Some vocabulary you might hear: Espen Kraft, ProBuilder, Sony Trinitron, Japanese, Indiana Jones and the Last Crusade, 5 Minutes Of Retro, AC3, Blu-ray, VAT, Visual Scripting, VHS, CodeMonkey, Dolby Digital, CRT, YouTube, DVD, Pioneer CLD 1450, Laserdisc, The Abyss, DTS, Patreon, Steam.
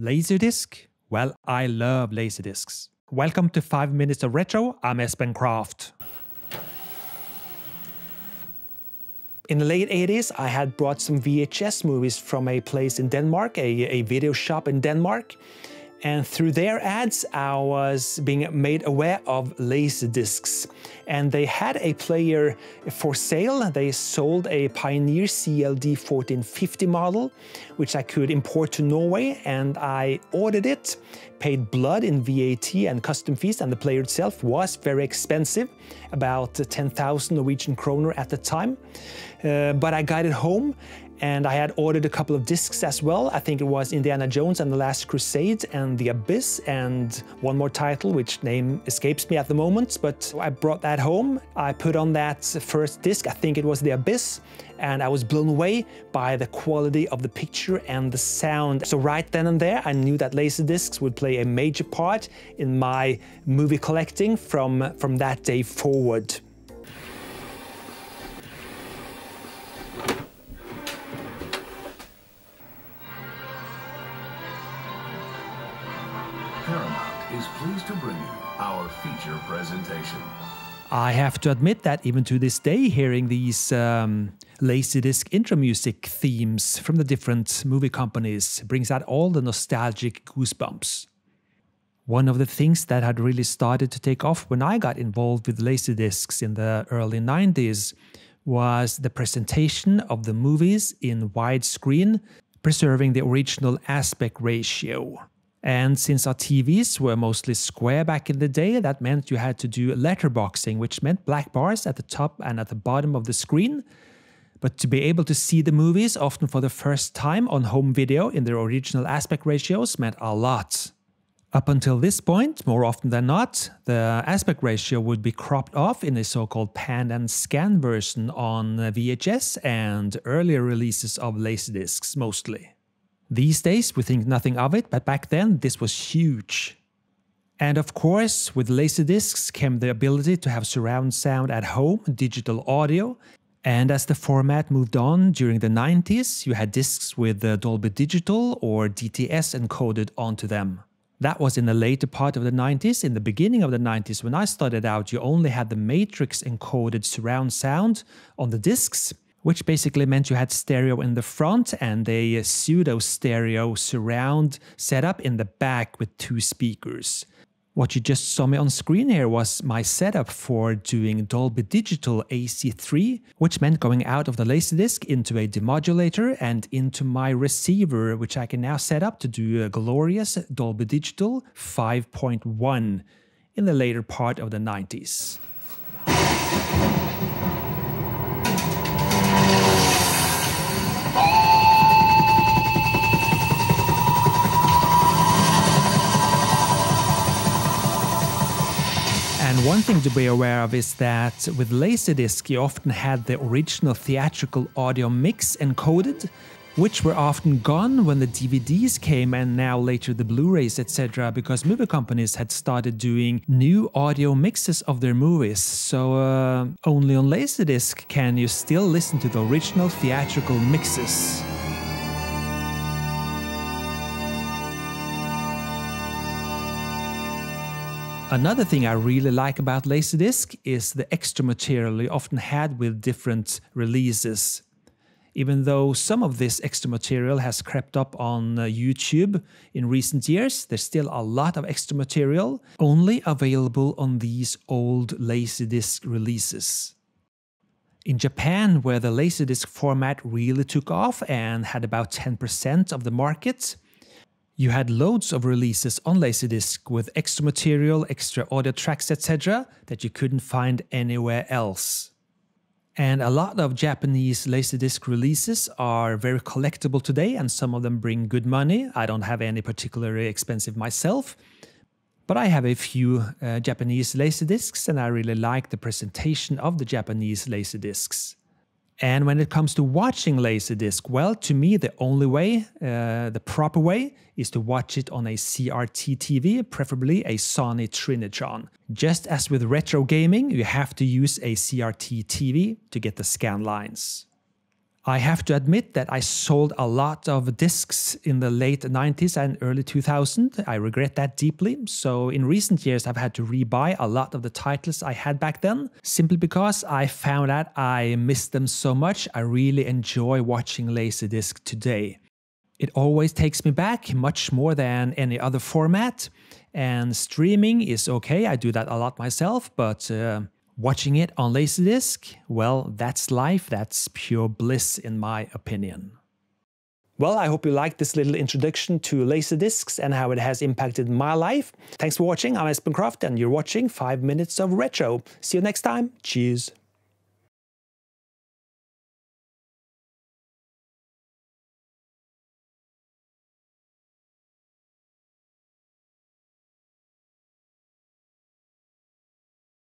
Laserdisc? Well, I love Laserdiscs. Welcome to 5 Minutes of Retro, I'm Espen Kraft. In the late 80s, I had brought some VHS movies from a place in Denmark, a video shop in Denmark. And through their ads, I was being made aware of Laserdiscs. And they had a player for sale. They sold a Pioneer CLD 1450 model, which I could import to Norway. And I ordered it, paid blood in VAT and custom fees, and the player itself was very expensive, about 10,000 Norwegian kroner at the time. But I got it home. And I had ordered a couple of discs as well. I think it was Indiana Jones and the Last Crusade and The Abyss and one more title, which name escapes me at the moment, but I brought that home. I put on that first disc, I think it was The Abyss, and I was blown away by the quality of the picture and the sound. So right then and there, I knew that Laserdiscs would play a major part in my movie collecting from that day forward. Is pleased to bring you our feature presentation. I have to admit that even to this day, hearing these Laserdisc intro music themes from the different movie companies brings out all the nostalgic goosebumps. One of the things that had really started to take off when I got involved with Laserdiscs in the early 90s was the presentation of the movies in widescreen, preserving the original aspect ratio. And since our TVs were mostly square back in the day, that meant you had to do letterboxing, which meant black bars at the top and at the bottom of the screen. But to be able to see the movies, often for the first time on home video in their original aspect ratios, meant a lot. Up until this point, more often than not, the aspect ratio would be cropped off in a so-called pan and scan version on VHS and earlier releases of Laserdiscs mostly. These days, we think nothing of it, but back then, this was huge. And of course, with Laserdiscs came the ability to have surround sound at home, digital audio, and as the format moved on during the 90s, you had discs with Dolby Digital or DTS encoded onto them. That was in the later part of the 90s. In the beginning of the 90s, when I started out, you only had the matrix encoded surround sound on the discs, which basically meant you had stereo in the front and a pseudo-stereo surround setup in the back with two speakers. What you just saw me on screen here was my setup for doing Dolby Digital AC3, which meant going out of the Laserdisc into a demodulator and into my receiver, which I can now set up to do a glorious Dolby Digital 5.1 in the later part of the 90s. And one thing to be aware of is that with Laserdisc you often had the original theatrical audio mix encoded, which were often gone when the DVDs came and now later the Blu-rays, etc., because movie companies had started doing new audio mixes of their movies. So only on Laserdisc can you still listen to the original theatrical mixes. Another thing I really like about Laserdisc is the extra material you often had with different releases. Even though some of this extra material has crept up on YouTube in recent years, there's still a lot of extra material only available on these old Laserdisc releases. In Japan, where the Laserdisc format really took off and had about 10% of the market, you had loads of releases on Laserdisc with extra material, extra audio tracks, etc. that you couldn't find anywhere else. And a lot of Japanese Laserdisc releases are very collectible today, and some of them bring good money. I don't have any particularly expensive myself, but I have a few Japanese Laserdiscs, and I really like the presentation of the Japanese Laserdiscs. And when it comes to watching Laserdisc, well, to me, the only way, the proper way, is to watch it on a CRT TV, preferably a Sony Trinitron. Just as with retro gaming, you have to use a CRT TV to get the scan lines. I have to admit that I sold a lot of discs in the late 90s and early 2000s. I regret that deeply. So in recent years, I've had to rebuy a lot of the titles I had back then, simply because I found out I missed them so much. I really enjoy watching Laserdisc today. It always takes me back, much more than any other format. And streaming is okay, I do that a lot myself, but watching it on Laserdisc, well, that's life, that's pure bliss in my opinion. Well, I hope you liked this little introduction to Laserdiscs and how it has impacted my life. Thanks for watching, I'm Espen Kraft and you're watching 5 Minutes of Retro. See you next time, cheers!